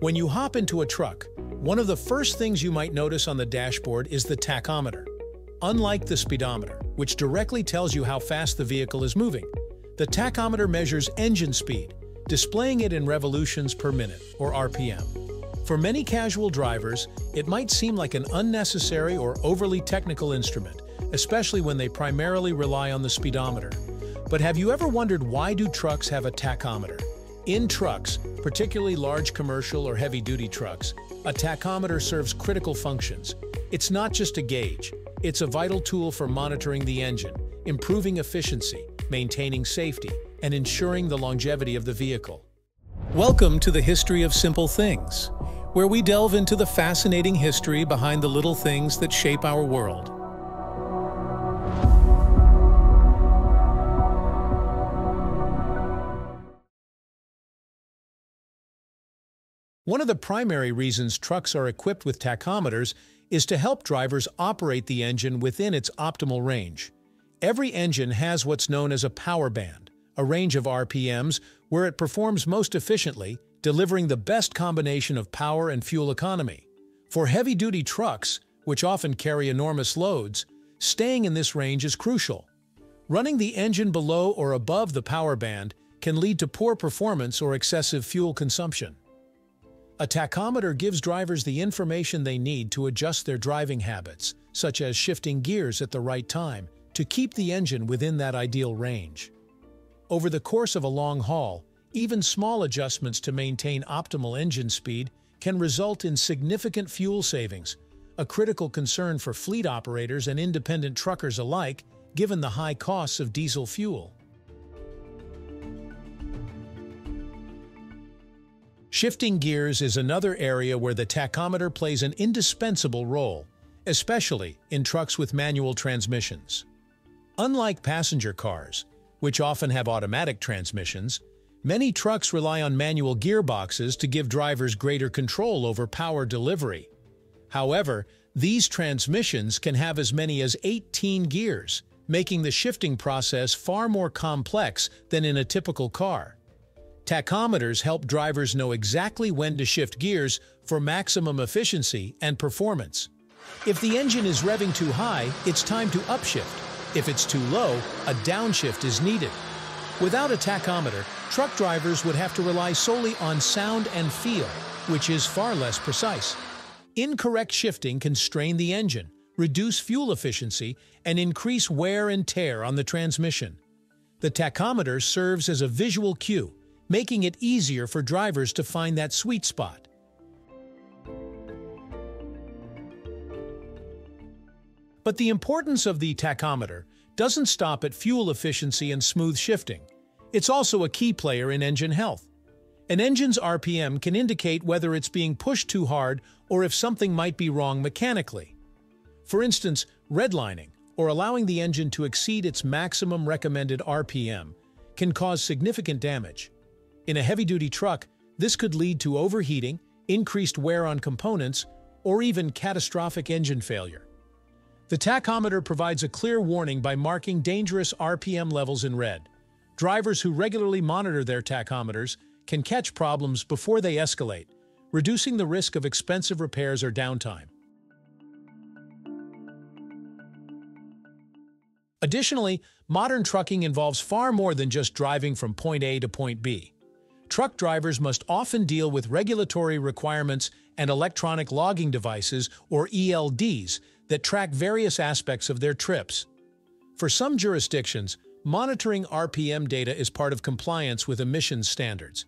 When you hop into a truck, one of the first things you might notice on the dashboard is the tachometer. Unlike the speedometer, which directly tells you how fast the vehicle is moving, the tachometer measures engine speed, displaying it in revolutions per minute, or RPM. For many casual drivers, it might seem like an unnecessary or overly technical instrument, especially when they primarily rely on the speedometer. But have you ever wondered, why do trucks have a tachometer? In trucks, particularly large commercial or heavy-duty trucks, a tachometer serves critical functions. It's not just a gauge. It's a vital tool for monitoring the engine, improving efficiency, maintaining safety, and ensuring the longevity of the vehicle. Welcome to the History of Simple Things, where we delve into the fascinating history behind the little things that shape our world. One of the primary reasons trucks are equipped with tachometers is to help drivers operate the engine within its optimal range. Every engine has what's known as a power band, a range of RPMs where it performs most efficiently, delivering the best combination of power and fuel economy. For heavy-duty trucks, which often carry enormous loads, staying in this range is crucial. Running the engine below or above the power band can lead to poor performance or excessive fuel consumption. A tachometer gives drivers the information they need to adjust their driving habits, such as shifting gears at the right time, to keep the engine within that ideal range. Over the course of a long haul, even small adjustments to maintain optimal engine speed can result in significant fuel savings, a critical concern for fleet operators and independent truckers alike, given the high costs of diesel fuel. Shifting gears is another area where the tachometer plays an indispensable role, especially in trucks with manual transmissions. Unlike passenger cars, which often have automatic transmissions, many trucks rely on manual gearboxes to give drivers greater control over power delivery. However, these transmissions can have as many as 18 gears, making the shifting process far more complex than in a typical car. Tachometers help drivers know exactly when to shift gears for maximum efficiency and performance. If the engine is revving too high, it's time to upshift. If it's too low, a downshift is needed. Without a tachometer, truck drivers would have to rely solely on sound and feel, which is far less precise. Incorrect shifting can strain the engine, reduce fuel efficiency, and increase wear and tear on the transmission. The tachometer serves as a visual cue, making it easier for drivers to find that sweet spot. But the importance of the tachometer doesn't stop at fuel efficiency and smooth shifting. It's also a key player in engine health. An engine's RPM can indicate whether it's being pushed too hard or if something might be wrong mechanically. For instance, redlining, or allowing the engine to exceed its maximum recommended RPM, can cause significant damage. In a heavy-duty truck, this could lead to overheating, increased wear on components, or even catastrophic engine failure. The tachometer provides a clear warning by marking dangerous RPM levels in red. Drivers who regularly monitor their tachometers can catch problems before they escalate, reducing the risk of expensive repairs or downtime. Additionally, modern trucking involves far more than just driving from point A to point B. Truck drivers must often deal with regulatory requirements and electronic logging devices, or ELDs, that track various aspects of their trips. For some jurisdictions, monitoring RPM data is part of compliance with emissions standards.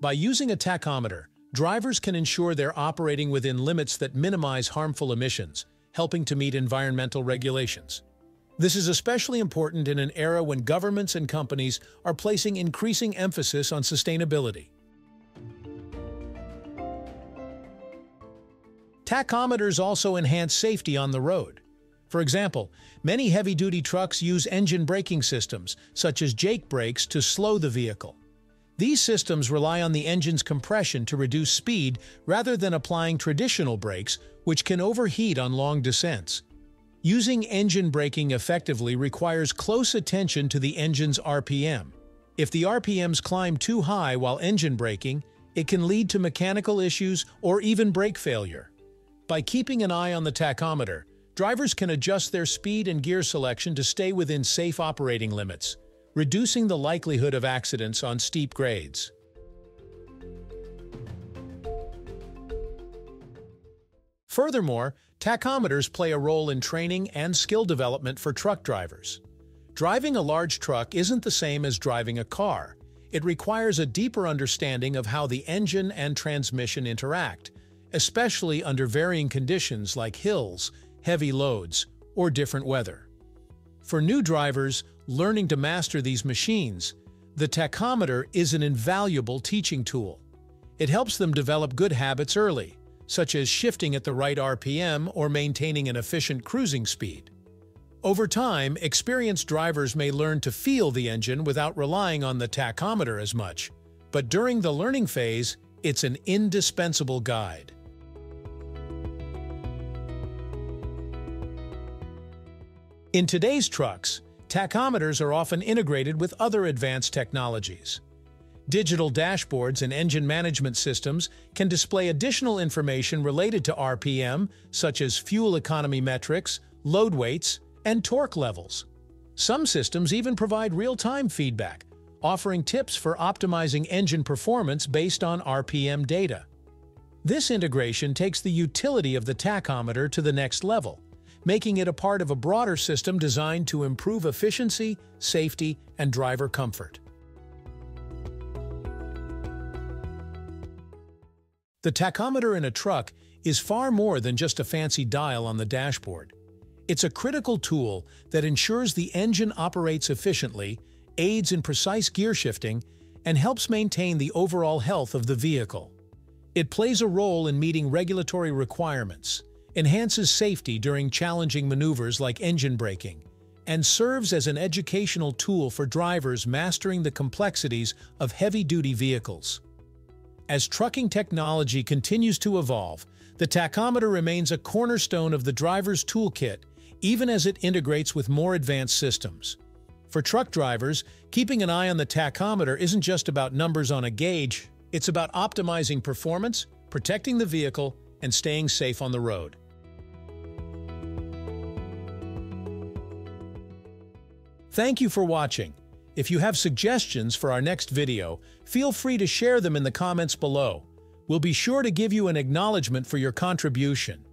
By using a tachometer, drivers can ensure they're operating within limits that minimize harmful emissions, helping to meet environmental regulations. This is especially important in an era when governments and companies are placing increasing emphasis on sustainability. Tachometers also enhance safety on the road. For example, many heavy-duty trucks use engine braking systems, such as Jake brakes, to slow the vehicle. These systems rely on the engine's compression to reduce speed rather than applying traditional brakes, which can overheat on long descents. Using engine braking effectively requires close attention to the engine's RPM. If the RPMs climb too high while engine braking, it can lead to mechanical issues or even brake failure. By keeping an eye on the tachometer, drivers can adjust their speed and gear selection to stay within safe operating limits, reducing the likelihood of accidents on steep grades. Furthermore, tachometers play a role in training and skill development for truck drivers. Driving a large truck isn't the same as driving a car. It requires a deeper understanding of how the engine and transmission interact, especially under varying conditions like hills, heavy loads, or different weather. For new drivers learning to master these machines, the tachometer is an invaluable teaching tool. It helps them develop good habits early, such as shifting at the right RPM or maintaining an efficient cruising speed. Over time, experienced drivers may learn to feel the engine without relying on the tachometer as much, but during the learning phase, it's an indispensable guide. In today's trucks, tachometers are often integrated with other advanced technologies. Digital dashboards and engine management systems can display additional information related to RPM, such as fuel economy metrics, load weights, and torque levels. Some systems even provide real-time feedback, offering tips for optimizing engine performance based on RPM data. This integration takes the utility of the tachometer to the next level, making it a part of a broader system designed to improve efficiency, safety, and driver comfort. The tachometer in a truck is far more than just a fancy dial on the dashboard. It's a critical tool that ensures the engine operates efficiently, aids in precise gear shifting, and helps maintain the overall health of the vehicle. It plays a role in meeting regulatory requirements, enhances safety during challenging maneuvers like engine braking, and serves as an educational tool for drivers mastering the complexities of heavy-duty vehicles. As trucking technology continues to evolve, the tachometer remains a cornerstone of the driver's toolkit, even as it integrates with more advanced systems. For truck drivers, keeping an eye on the tachometer isn't just about numbers on a gauge, it's about optimizing performance, protecting the vehicle, and staying safe on the road. Thank you for watching. If you have suggestions for our next video, feel free to share them in the comments below. We'll be sure to give you an acknowledgement for your contribution.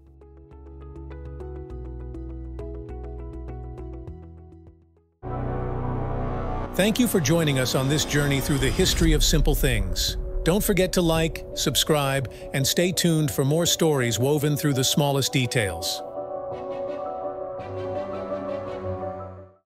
Thank you for joining us on this journey through the history of simple things. Don't forget to like, subscribe, and stay tuned for more stories woven through the smallest details.